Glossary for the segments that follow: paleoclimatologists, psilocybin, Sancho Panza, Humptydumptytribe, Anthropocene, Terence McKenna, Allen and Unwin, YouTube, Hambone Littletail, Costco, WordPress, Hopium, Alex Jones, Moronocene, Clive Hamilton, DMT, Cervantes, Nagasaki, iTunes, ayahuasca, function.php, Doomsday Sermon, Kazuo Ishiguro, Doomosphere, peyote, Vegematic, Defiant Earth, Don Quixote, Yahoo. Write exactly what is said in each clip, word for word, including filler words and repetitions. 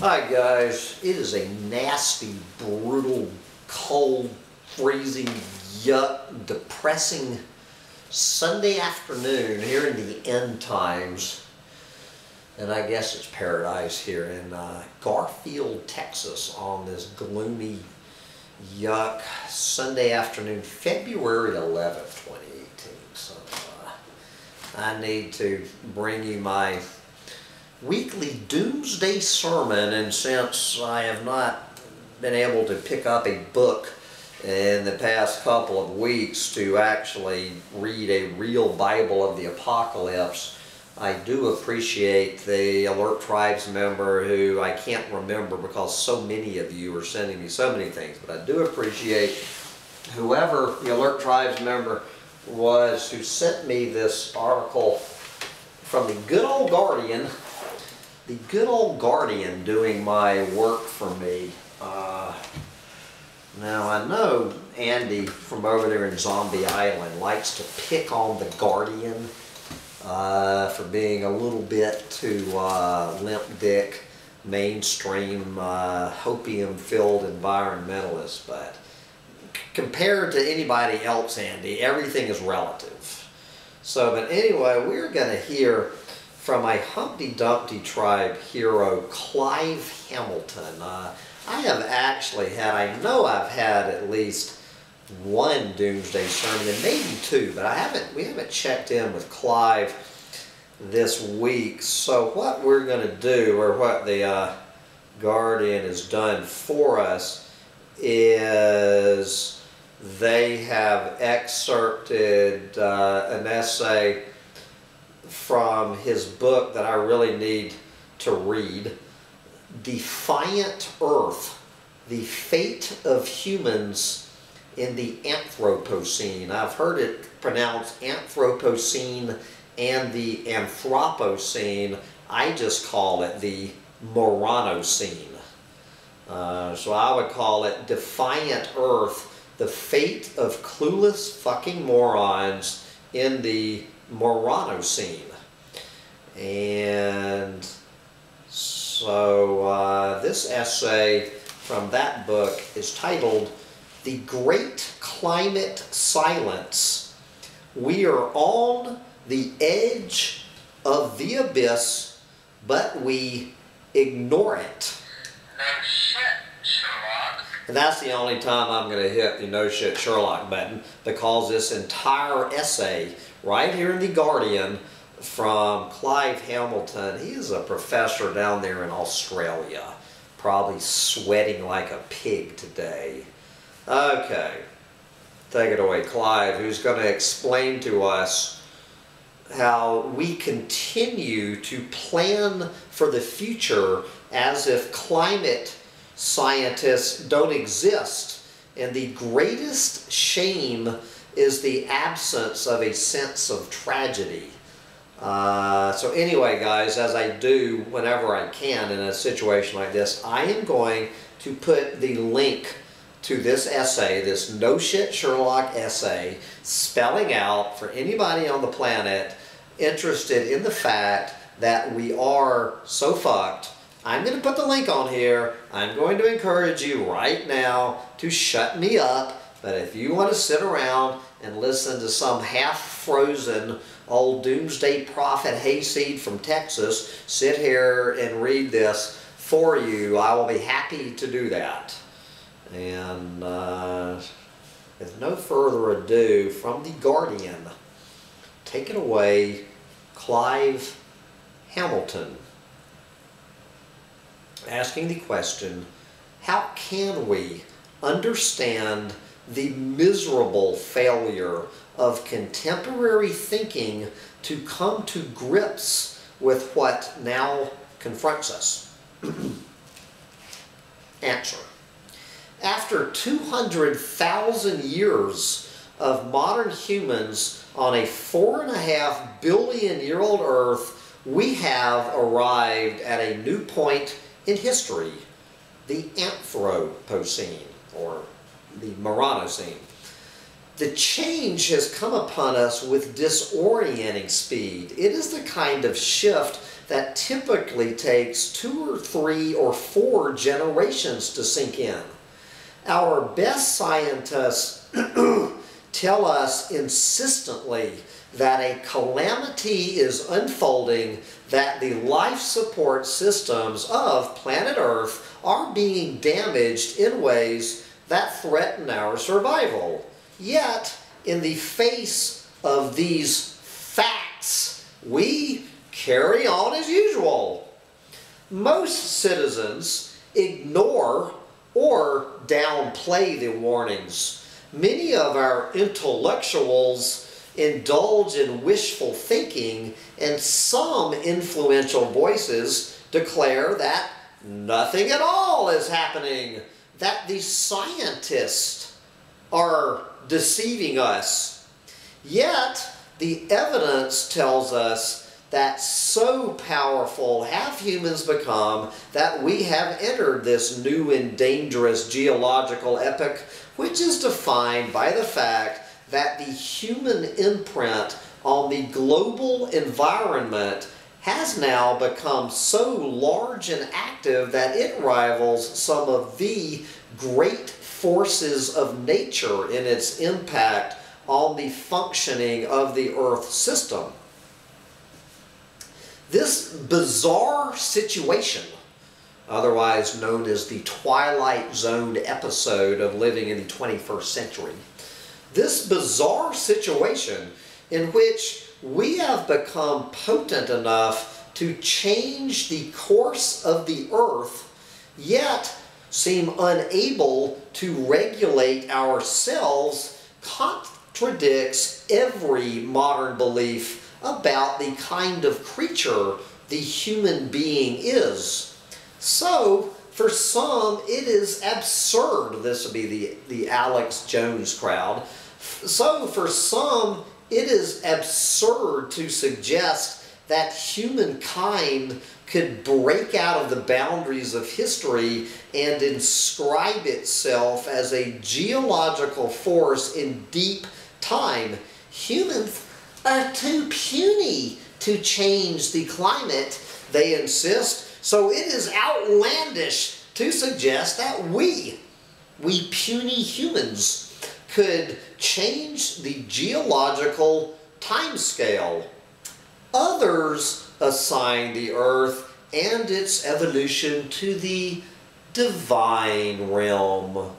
Hi guys, it is a nasty, brutal, cold, freezing, yuck, depressing Sunday afternoon here in the end times. And I guess it's paradise here in uh, Garfield, Texas on this gloomy, yuck Sunday afternoon, February eleventh, twenty eighteen. So uh, I need to bring you my weekly doomsday sermon, and since I have not been able to pick up a book in the past couple of weeks to actually read a real Bible of the apocalypse, I do appreciate the Alert Tribes member who I can't remember because so many of you are sending me so many things, but I do appreciate whoever the Alert Tribes member was who sent me this article from the good old Guardian. The good old Guardian doing my work for me. Uh, now I know Andy from over there in Zombie Island likes to pick on the Guardian uh, for being a little bit too uh, limp dick, mainstream, uh, hopium-filled environmentalist, but compared to anybody else, Andy, everything is relative. So, but anyway, we're going to hear from a Humptydumptytribe hero, Clive Hamilton. Uh, I have actually had, I know I've had at least one doomsday sermon, and maybe two, but I haven't, we haven't checked in with Clive this week. So what we're going to do, or what the uh, Guardian has done for us, is they have excerpted uh, an essay from his book that I really need to read, Defiant Earth, The Fate of Humans in the Anthropocene. I've heard it pronounced Anthropocene and the Anthropocene. I just call it the Moronocene. Uh, so I would call it Defiant Earth, The Fate of Clueless Fucking Morons in the Moronocene. And so uh, this essay from that book is titled The Great Climate Silence. We are on the edge of the abyss, but we ignore it. No shit, Sherlock. And that's the only time I'm going to hit the no shit Sherlock button, because this entire essay right here in The Guardian from Clive Hamilton. He is a professor down there in Australia, probably sweating like a pig today. Okay, take it away, Clive, who's going to explain to us how we continue to plan for the future as if climate scientists don't exist, and the greatest shame is the absence of a sense of tragedy. Uh, so anyway, guys, as I do whenever I can in a situation like this, I am going to put the link to this essay, this No Shit Sherlock essay, spelling out for anybody on the planet interested in the fact that we are so fucked. I'm going to put the link on here. I'm going to encourage you right now to shut me up. But if you want to sit around and listen to some half-frozen old doomsday prophet hayseed from Texas sit here and read this for you, I will be happy to do that. And uh, with no further ado, from The Guardian, take it away, Clive Hamilton, asking the question, how can we understand the miserable failure of contemporary thinking to come to grips with what now confronts us? Answer. After two hundred thousand years of modern humans on a four and a half billion year old Earth, we have arrived at a new point in history, the Anthropocene, or the Moronocene. The change has come upon us with disorienting speed. It is the kind of shift that typically takes two or three or four generations to sink in. Our best scientists tell us insistently that a calamity is unfolding, that the life support systems of planet Earth are being damaged in ways that threaten our survival. Yet, in the face of these facts, we carry on as usual. Most citizens ignore or downplay the warnings. Many of our intellectuals indulge in wishful thinking, and some influential voices declare that nothing at all is happening, that the scientists are deceiving us. Yet, the evidence tells us that so powerful have humans become that we have entered this new and dangerous geological epoch, which is defined by the fact that the human imprint on the global environment has now become so large and active that it rivals some of the great forces of nature in its impact on the functioning of the Earth system. This bizarre situation, otherwise known as the Twilight Zone episode of living in the twenty-first century, this bizarre situation in which we have become potent enough to change the course of the Earth, yet seem unable to regulate ourselves, contradicts every modern belief about the kind of creature the human being is. So, for some, it is absurd. This would be the, the Alex Jones crowd. So, for some, it is absurd to suggest that humankind could break out of the boundaries of history and inscribe itself as a geological force in deep time. Humans are too puny to change the climate, they insist, so it is outlandish to suggest that we, we puny humans, could change the geological timescale. Others assign the Earth and its evolution to the divine realm.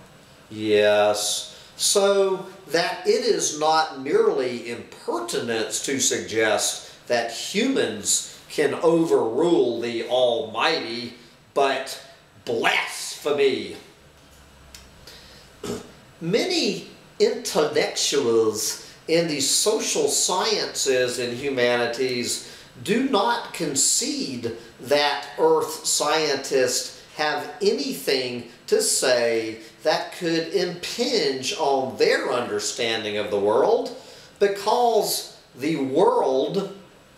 Yes, so that it is not merely impertinence to suggest that humans can overrule the Almighty, but blasphemy. Many intellectuals in the social sciences and humanities do not concede that Earth scientists have anything to say that could impinge on their understanding of the world, because the world,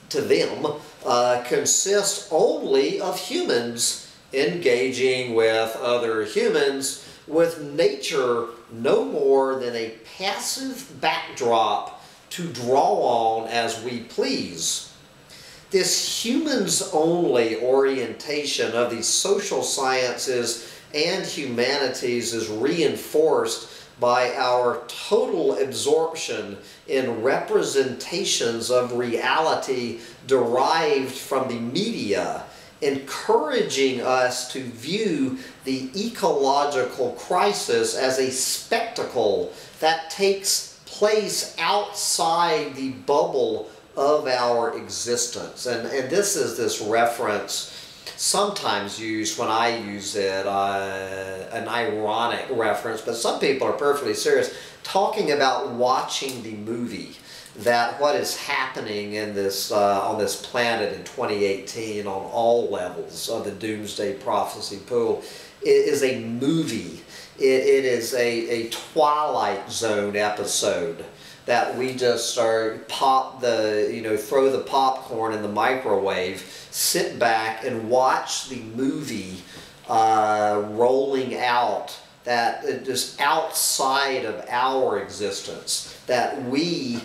to them, uh, consists only of humans engaging with other humans, with nature no more than a passive backdrop to draw on as we please. This humans-only orientation of the social sciences and humanities is reinforced by our total absorption in representations of reality derived from the media, encouraging us to view the ecological crisis as a spectacle that takes place outside the bubble of our existence. And, and this is this reference sometimes used when I use it, uh, an ironic reference, but some people are perfectly serious, talking about watching the movie, that what is happening in this, uh, on this planet in twenty eighteen on all levels of the Doomsday Prophecy pool is a movie. It, it is a, a Twilight Zone episode that we just are, pop the, you know, throw the popcorn in the microwave, sit back and watch the movie uh, rolling out, that uh, just outside of our existence, that we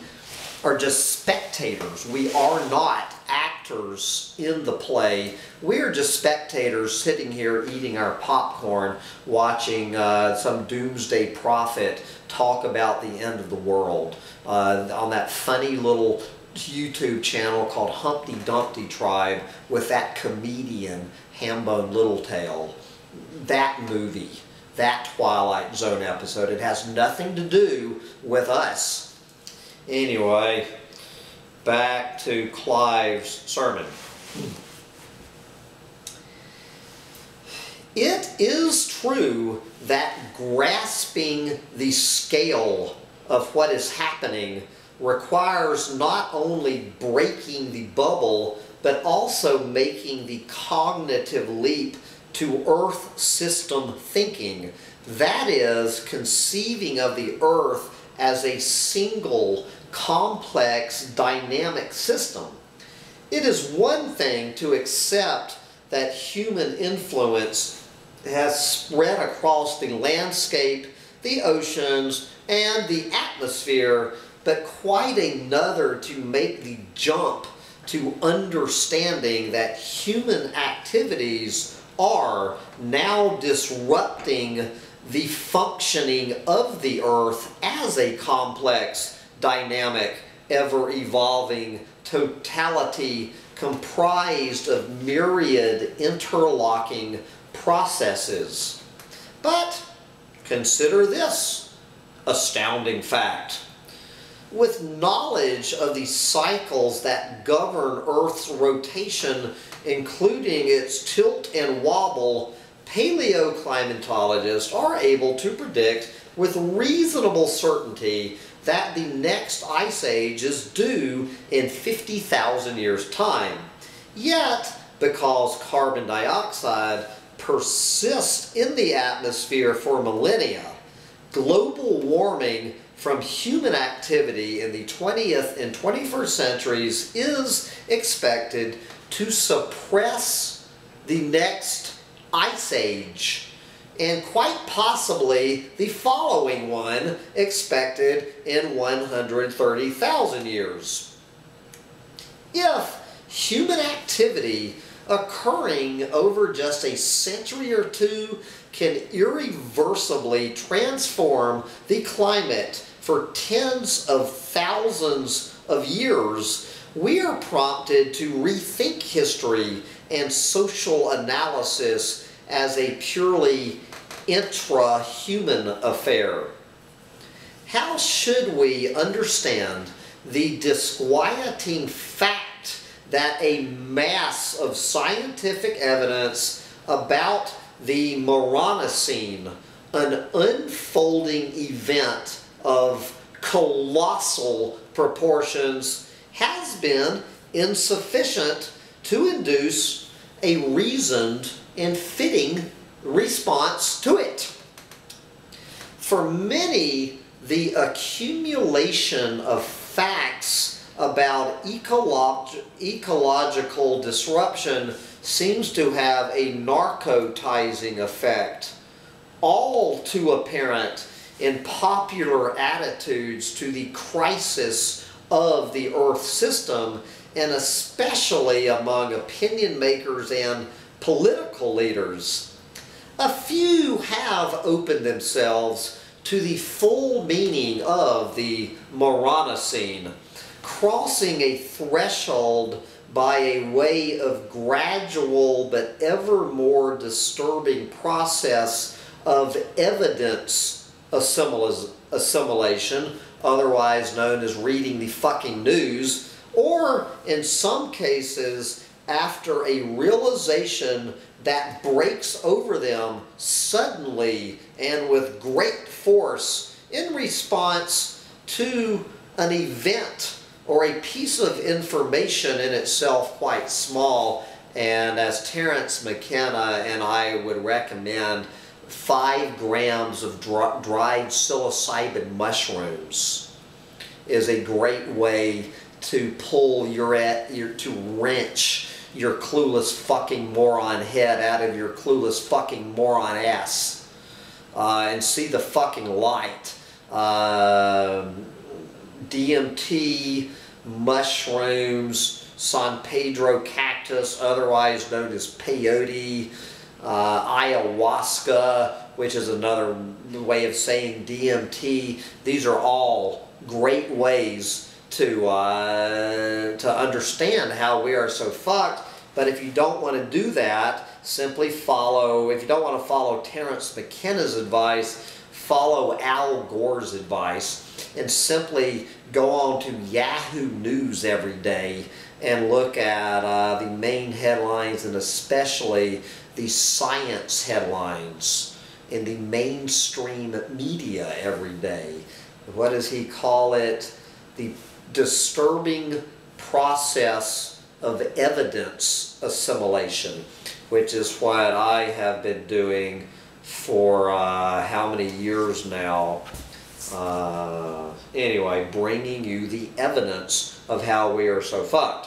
are just spectators. We are not actors. actors in the play. We're just spectators sitting here eating our popcorn, watching uh, some doomsday prophet talk about the end of the world uh, on that funny little YouTube channel called Humptydumptytribe with that comedian Hambone Littletail. That movie, that Twilight Zone episode, it has nothing to do with us. Anyway, back to Clive's sermon. It is true that grasping the scale of what is happening requires not only breaking the bubble, but also making the cognitive leap to Earth system thinking. That is, conceiving of the Earth as a single, complex, dynamic system. It is one thing to accept that human influence has spread across the landscape, the oceans, and the atmosphere, but quite another to make the jump to understanding that human activities are now disrupting the functioning of the Earth as a complex, dynamic, ever-evolving totality comprised of myriad interlocking processes. But consider this astounding fact. With knowledge of the cycles that govern Earth's rotation, including its tilt and wobble, paleoclimatologists are able to predict with reasonable certainty that the next ice age is due in fifty thousand years' time. Yet, because carbon dioxide persists in the atmosphere for millennia, global warming from human activity in the twentieth and twenty-first centuries is expected to suppress the next ice age, and quite possibly the following one, expected in one hundred thirty thousand years. If human activity occurring over just a century or two can irreversibly transform the climate for tens of thousands of years, we are prompted to rethink history and social analysis as a purely intra-human affair. How should we understand the disquieting fact that a mass of scientific evidence about the Moronocene, an unfolding event of colossal proportions, has been insufficient to induce a reasoned and fitting response to it? For many, the accumulation of facts about ecolo- ecological disruption seems to have a narcotizing effect, all too apparent in popular attitudes to the crisis of the Earth system, and especially among opinion makers and political leaders. A few have opened themselves to the full meaning of the Moronocene, crossing a threshold by a way of gradual but ever more disturbing process of evidence assimilation, otherwise known as reading the fucking news, or in some cases after a realization that breaks over them suddenly and with great force in response to an event or a piece of information in itself quite small. And as Terence McKenna and I would recommend, five grams of dry, dried psilocybin mushrooms is a great way to pull your, at, your, to wrench your clueless fucking moron head out of your clueless fucking moron ass uh, and see the fucking light. Uh, D M T, mushrooms, San Pedro cactus, otherwise known as peyote, uh, ayahuasca, which is another way of saying D M T. These are all great ways to, uh, to understand how we are so fucked. But if you don't want to do that, simply follow, if you don't want to follow Terence McKenna's advice, follow Al Gore's advice and simply go on to Yahoo News every day and look at uh, the main headlines, and especially the science headlines in the mainstream media every day. What does he call it? The disturbing process of evidence assimilation, which is what I have been doing for uh, how many years now. Uh, anyway, bringing you the evidence of how we are so fucked.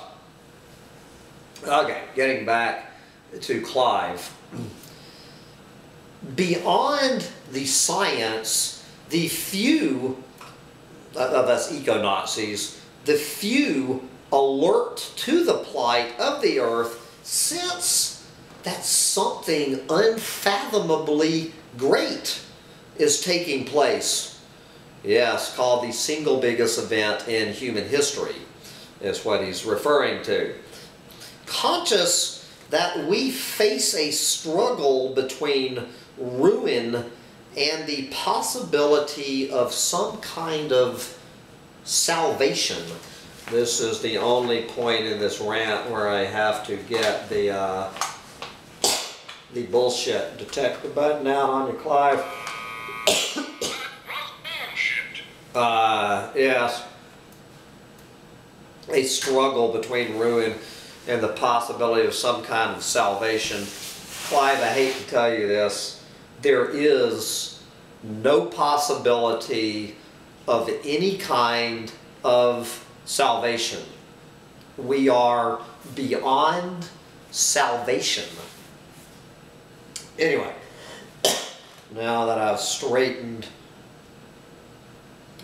Okay, getting back to Clive. Beyond the science, the few of us eco-Nazis, the few alert to the plight of the earth sense that something unfathomably great is taking place. Yes, called the single biggest event in human history, is what he's referring to. Conscious that we face a struggle between ruin and the possibility of some kind of salvation. This is the only point in this rant where I have to get the, uh, the bullshit detector button out on your Clive. Uh, yes, a struggle between ruin and the possibility of some kind of salvation. Clive, I hate to tell you this, there is no possibility of any kind of salvation. We are beyond salvation. Anyway, now that I've straightened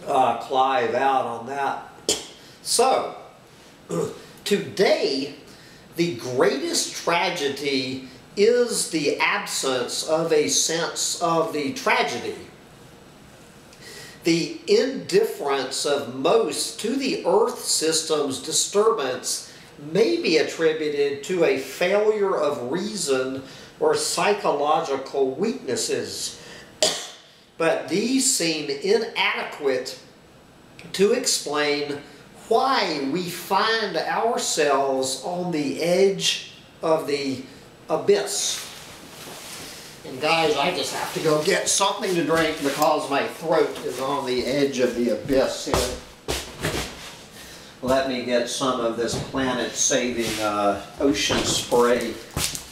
Uh, Clive out on that. So, today, the greatest tragedy is the absence of a sense of the tragedy. The indifference of most to the Earth system's disturbance may be attributed to a failure of reason or psychological weaknesses, but these seem inadequate to explain why we find ourselves on the edge of the abyss. And guys, I just have to go get something to drink because my throat is on the edge of the abyss here. Let me get some of this planet-saving uh, ocean spray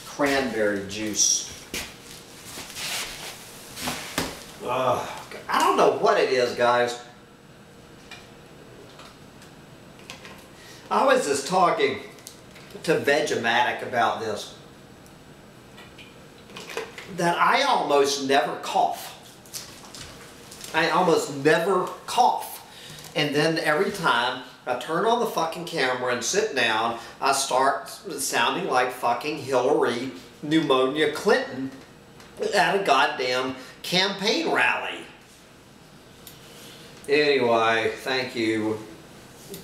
cranberry juice. Uh, I don't know what it is, guys. I was just talking to Vegematic about this, that I almost never cough. I almost never cough. And then every time I turn on the fucking camera and sit down, I start sounding like fucking Hillary Pneumonia Clinton at a goddamn campaign rally. Anyway, thank you,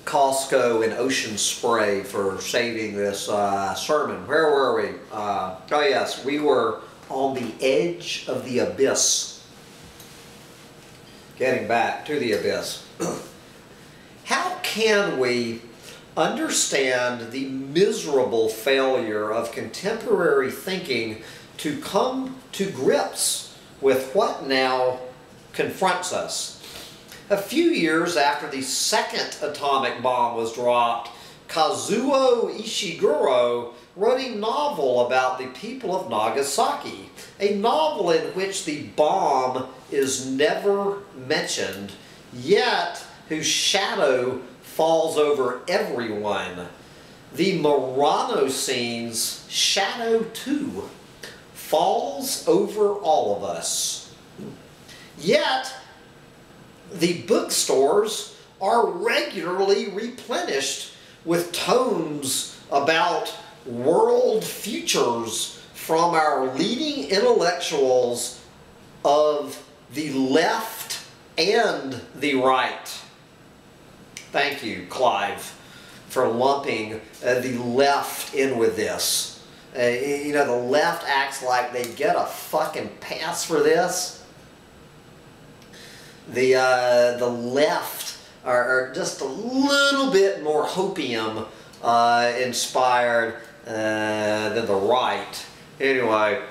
Costco and Ocean Spray, for saving this uh, sermon. Where were we? Uh, oh yes, we were on the edge of the abyss. Getting back to the abyss. How can we understand the miserable failure of contemporary thinking to come to grips with what now confronts us? A few years after the second atomic bomb was dropped, Kazuo Ishiguro wrote a novel about the people of Nagasaki, a novel in which the bomb is never mentioned, yet whose shadow falls over everyone. The Moranocene's shadow, too, falls over all of us. Yet, the bookstores are regularly replenished with tomes about world futures from our leading intellectuals of the left and the right. Thank you, Clive, for lumping uh, the left in with this. Uh, you know, the left acts like they get a fucking pass for this. The, uh, the left are, are just a little bit more hopium uh, inspired uh, than the right. Anyway,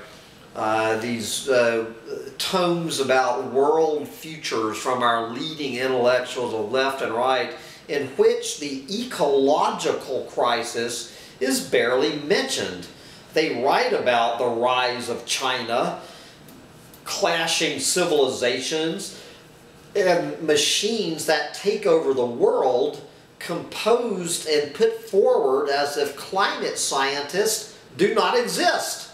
uh, these uh, tomes about world futures from our leading intellectuals of left and right, in which the ecological crisis is barely mentioned. They write about the rise of China, clashing civilizations, and machines that take over the world, composed and put forward as if climate scientists do not exist.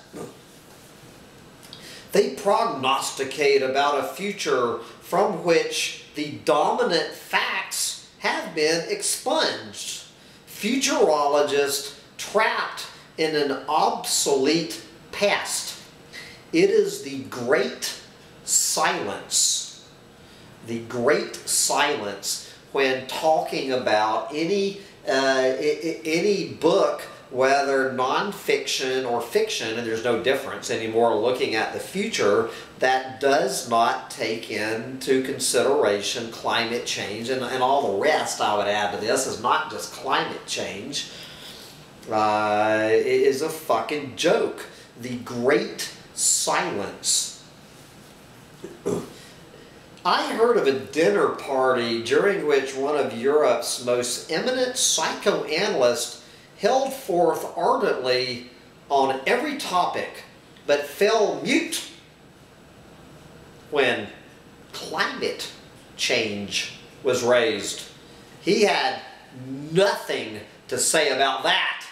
They prognosticate about a future from which the dominant facts have been expunged. Futurologists trapped in an obsolete past. It is the great silence. The great silence when talking about any, uh, any book, whether nonfiction or fiction, and there's no difference anymore looking at the future, that does not take into consideration climate change and, and all the rest. I would add to this is not just climate change. Uh, it is a fucking joke. The great silence. I heard of a dinner party during which one of Europe's most eminent psychoanalysts held forth ardently on every topic, but fell mute when climate change was raised. He had nothing to say about that.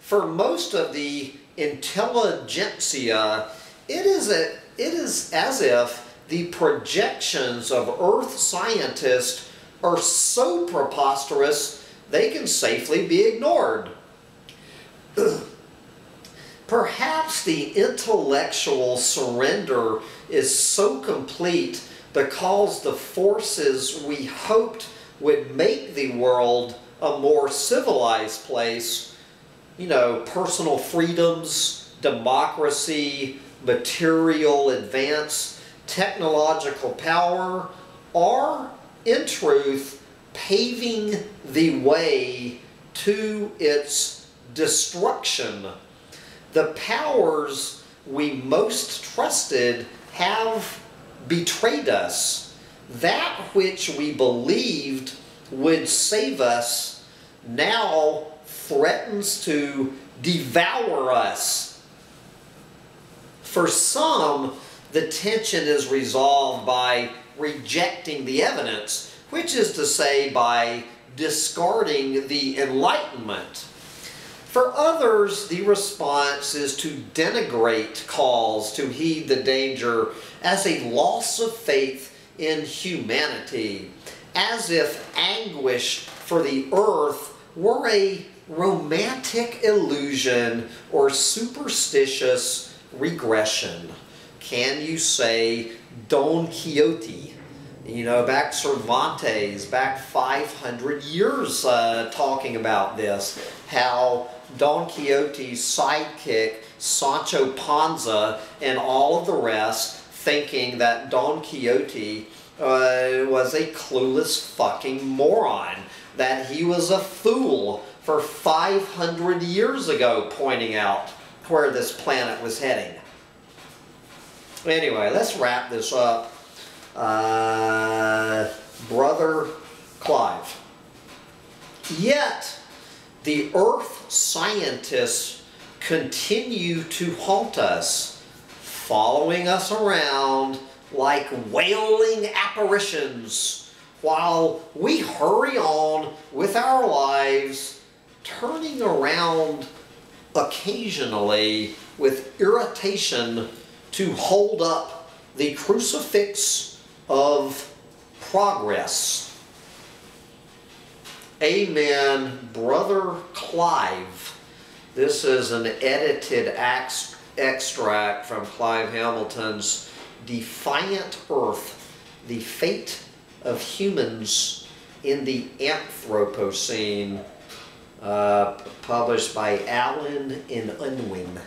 For most of the intelligentsia, it is, a, it is as if the projections of Earth scientists are so preposterous they can safely be ignored. Perhaps the intellectual surrender is so complete because the forces we hoped would make the world a more civilized place, you know, personal freedoms, democracy, material advance, technological power, are, in truth, paving the way to its destruction. The powers we most trusted have betrayed us. That which we believed would save us now threatens to devour us. For some, the tension is resolved by rejecting the evidence, which is to say by discarding the Enlightenment. For others, the response is to denigrate calls to heed the danger as a loss of faith in humanity, as if anguish for the earth were a romantic illusion or superstitious regression. Can you say Don Quixote? You know, back Cervantes, back five hundred years uh, talking about this, how Don Quixote's sidekick, Sancho Panza, and all of the rest thinking that Don Quixote Uh, was a clueless fucking moron, that he was a fool for five hundred years ago pointing out where this planet was heading. Anyway, let's wrap this up. Uh, Brother Clive. Yet, the Earth scientists continue to haunt us, following us around like wailing apparitions, while we hurry on with our lives, turning around occasionally with irritation to hold up the crucifix of progress. Amen, Brother Clive. This is an edited ex extract from Clive Hamilton's Defiant Earth, The Fate of Humans in the Anthropocene, uh, published by Allen and Unwin.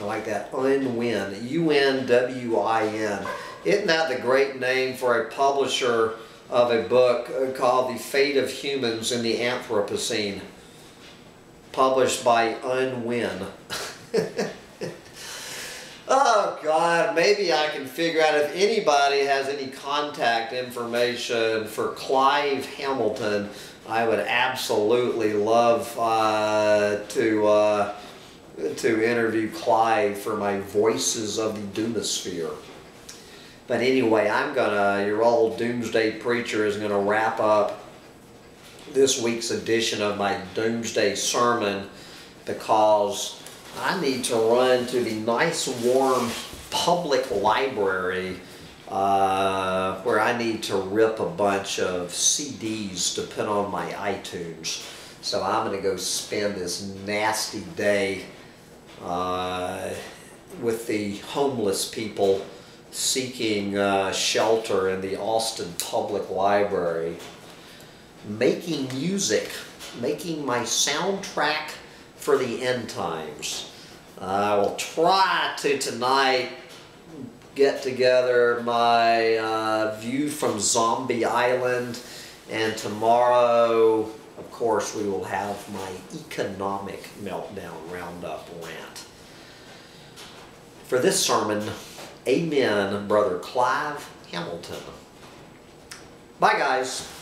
I like that, Unwin, U N W I N. Isn't that the great name for a publisher of a book called The Fate of Humans in the Anthropocene, published by Unwin. Oh God, maybe I can figure out if anybody has any contact information for Clive Hamilton. I would absolutely love uh, to uh, to interview Clive for my Voices of the Doomosphere. But anyway, I'm gonna, your old Doomsday Preacher is gonna wrap up this week's edition of my Doomsday Sermon, because I need to run to the nice warm public library uh, where I need to rip a bunch of C Ds to put on my iTunes. So I'm gonna go spend this nasty day uh, with the homeless people seeking uh, shelter in the Austin Public Library, making music, making my soundtrack for the end times. Uh, I will try to tonight get together my uh, view from Zombie Island, and tomorrow, of course, we will have my economic meltdown roundup rant. For this sermon, Amen, Brother Clive Hamilton. Bye, guys.